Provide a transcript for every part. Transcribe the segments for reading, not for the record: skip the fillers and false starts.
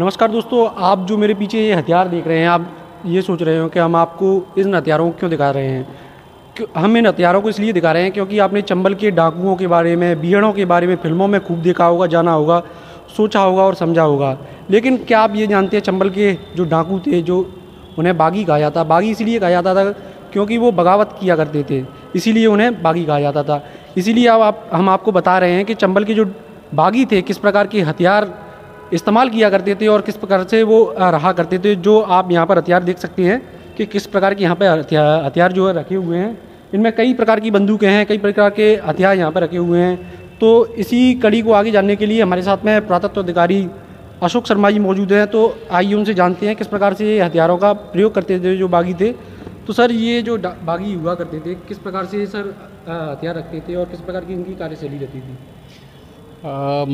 नमस्कार दोस्तों, आप जो मेरे पीछे ये हथियार देख रहे हैं, आप ये सोच रहे हो कि हम आपको इन हथियारों को क्यों दिखा रहे हैं। हम इन हथियारों को इसलिए दिखा रहे हैं क्योंकि आपने चंबल के डाकुओं के बारे में, बिहड़ों के बारे में फिल्मों में खूब देखा होगा, जाना होगा, सोचा होगा और समझा होगा। लेकिन क्या आप ये जानते हैं, चंबल के जो डाकू थे, जो उन्हें बागी कहा जाता, बागी इसलिए कहा जाता था क्योंकि वो बगावत किया करते थे, इसीलिए उन्हें बागी कहा जाता था। इसीलिए हम आपको बता रहे हैं कि चंबल के जो बागी थे किस प्रकार के हथियार इस्तेमाल किया करते थे और किस प्रकार से वो रहा करते थे। जो आप यहाँ पर हथियार देख सकते हैं कि किस प्रकार के यहाँ पर हथियार जो है रखे हुए हैं। इनमें कई प्रकार की बंदूकें हैं, कई प्रकार के हथियार यहाँ पर रखे हुए हैं। तो इसी कड़ी को आगे जानने के लिए हमारे साथ में पुरातत्व अधिकारी अशोक शर्मा जी मौजूद हैं। तो आइए उनसे जानते हैं किस प्रकार से ये हथियारों का प्रयोग करते थे जो बागी थे। तो सर, ये जो बागी हुआ करते थे, किस प्रकार से सर हथियार रखते थे और किस प्रकार की इनकी कार्यशैली रहती थी।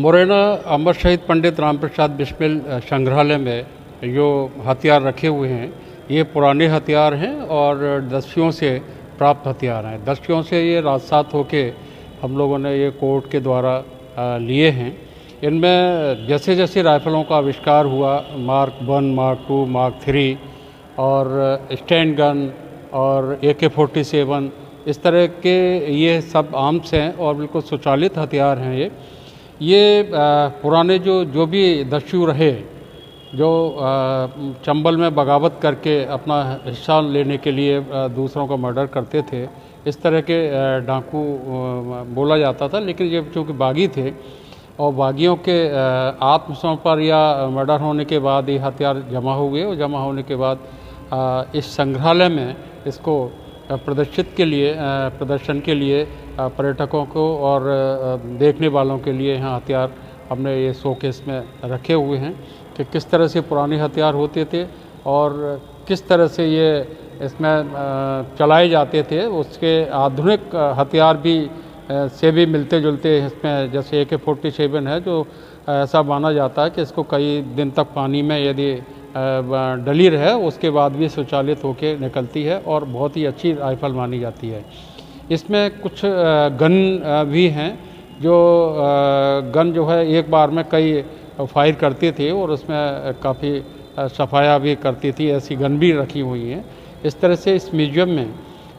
मुरैना अमर शहीद पंडित रामप्रसाद बिस्मिल संग्रहालय में जो हथियार रखे हुए हैं, ये पुराने हथियार हैं और दस्युओं से प्राप्त हथियार हैं। दस्युओं से ये राजसात होके हम लोगों ने ये कोर्ट के द्वारा लिए हैं। इनमें जैसे जैसे राइफलों का आविष्कार हुआ, मार्क 1, मार्क 2, मार्क 3 और स्टैंड गन और AK-47, इस तरह के ये सब आर्म्स हैं और बिल्कुल स्वचालित हथियार हैं। ये पुराने जो भी दस्यु रहे, जो चंबल में बगावत करके अपना हिस्सा लेने के लिए दूसरों का मर्डर करते थे, इस तरह के डाकू बोला जाता था। लेकिन ये चूँकि बागी थे और बागियों के आत्मसमर्पण या मर्डर होने के बाद ये हथियार जमा हो गए और जमा होने के बाद इस संग्रहालय में इसको प्रदर्शन के लिए पर्यटकों को और देखने वालों के लिए यहाँ हथियार हमने ये शोकेस में रखे हुए हैं कि किस तरह से पुराने हथियार होते थे और किस तरह से ये इसमें चलाए जाते थे। उसके आधुनिक हथियार भी से भी मिलते जुलते इसमें, जैसे AK-47 है, जो ऐसा माना जाता है कि इसको कई दिन तक पानी में यदि डली रहे उसके बाद भी स्वचालित होकर निकलती है और बहुत ही अच्छी राइफल मानी जाती है। इसमें कुछ गन भी हैं, जो गन जो है एक बार में कई फायर करती थी और उसमें काफ़ी सफाया भी करती थी, ऐसी गन भी रखी हुई हैं। इस तरह से इस म्यूजियम में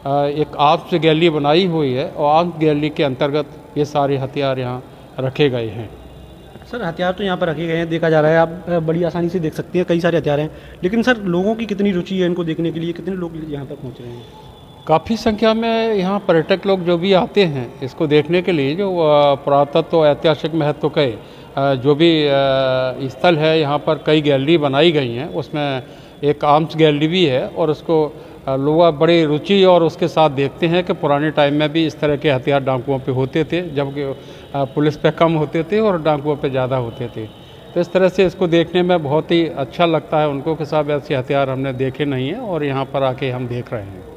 एक आर्म्स गैलरी बनाई हुई है और आर्म्स गैलरी के अंतर्गत ये सारे हथियार यहाँ रखे गए हैं। सर, हथियार तो यहाँ पर रखे गए हैं, देखा जा रहा है, आप बड़ी आसानी से देख सकते हैं, कई सारे हथियार हैं। लेकिन सर, लोगों की कितनी रुचि है इनको देखने के लिए, कितने लोग यहाँ तक पहुँच रहे हैं? काफ़ी संख्या में यहाँ पर्यटक लोग जो भी आते हैं इसको देखने के लिए, जो पुरातत्व ऐतिहासिक महत्व के जो भी स्थल है, यहाँ पर कई गैलरी बनाई गई हैं। उसमें एक आर्म्स गैलरी भी है और उसको लोग बड़ी रुचि और उसके साथ देखते हैं कि पुराने टाइम में भी इस तरह के हथियार डाकुओं पे होते थे, जबकि पुलिस पे कम होते थे और डाकुओं पे ज़्यादा होते थे। तो इस तरह से इसको देखने में बहुत ही अच्छा लगता है उनको कि साहब ऐसे हथियार हमने देखे नहीं हैं और यहाँ पर आके हम देख रहे हैं।